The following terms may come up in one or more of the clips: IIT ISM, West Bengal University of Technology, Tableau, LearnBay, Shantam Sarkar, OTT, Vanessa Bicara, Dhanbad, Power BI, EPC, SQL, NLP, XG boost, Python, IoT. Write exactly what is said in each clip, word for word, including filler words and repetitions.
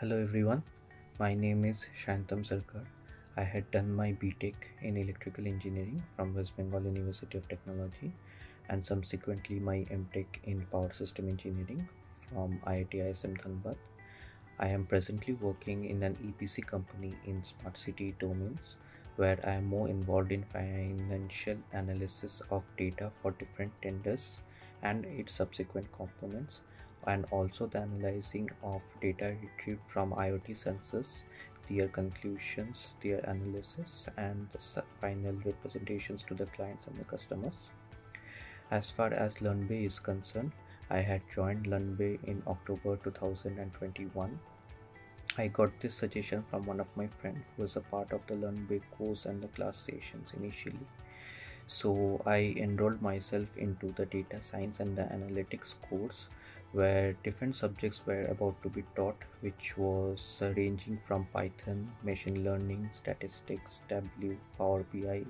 Hello everyone, my name is Shantam Sarkar. I had done my B Tech in Electrical Engineering from West Bengal University of Technology and subsequently my M Tech in Power System Engineering from I I T I S M Dhanbad. I am presently working in an E P C company in smart city domains where I am more involved in financial analysis of data for different tenders and its subsequent components, and also the analyzing of data retrieved from IoT sensors, their conclusions, their analysis, and the final representations to the clients and the customers. As far as LearnBay is concerned, I had joined LearnBay in October two thousand twenty-one. I got this suggestion from one of my friends who was a part of the LearnBay course and the class sessions initially. So I enrolled myself into the data science and the analytics course, where different subjects were about to be taught, which was ranging from Python, machine learning, statistics, Tableau, Power B I,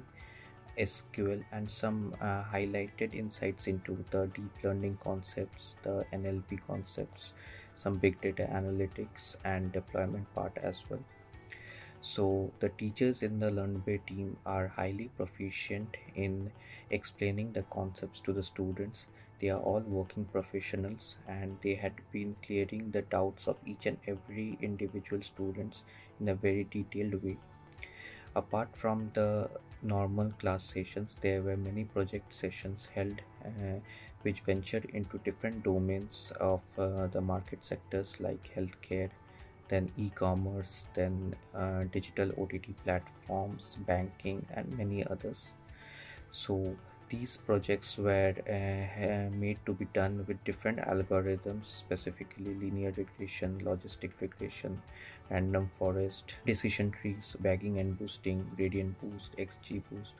S Q L, and some uh, highlighted insights into the deep learning concepts, the N L P concepts, some big data analytics and deployment part as well. So the teachers in the LearnBay team are highly proficient in explaining the concepts to the students. They are all working professionals and they had been clearing the doubts of each and every individual students in a very detailed way. Apart from the normal class sessions, there were many project sessions held uh, which ventured into different domains of uh, the market sectors like healthcare, then e-commerce, then uh, digital O T T platforms, banking, and many others. So these projects were uh, made to be done with different algorithms, specifically linear regression, logistic regression, random forest, decision trees, bagging and boosting, gradient boost, X G boost.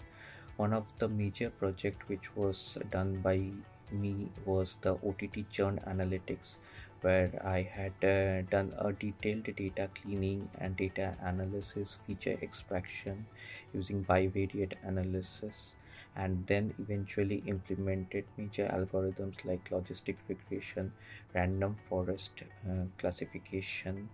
One of the major project which was done by me was the O T T churn analytics, where I had uh, done a detailed data cleaning and data analysis, feature extraction using bivariate analysis, and then eventually implemented major algorithms like logistic regression, random forest uh, classification,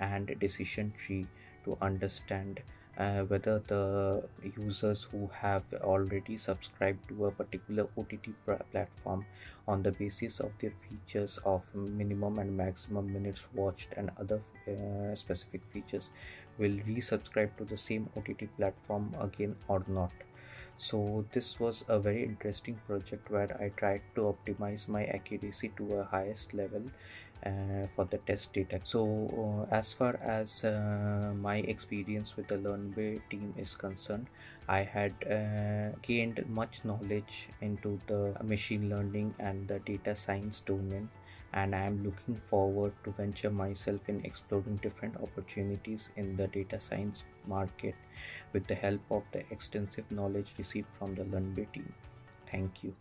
and decision tree to understand uh, whether the users who have already subscribed to a particular O T T platform on the basis of their features of minimum and maximum minutes watched and other uh, specific features will resubscribe to the same O T T platform again or not. So this was a very interesting project where I tried to optimize my accuracy to a highest level uh, for the test data. So uh, as far as uh, my experience with the LearnBay team is concerned, I had uh, gained much knowledge into the machine learning and the data science domain, and I am looking forward to venture myself in exploring different opportunities in the data science market with the help of the extensive knowledge received from the LearnBay team. Thank you.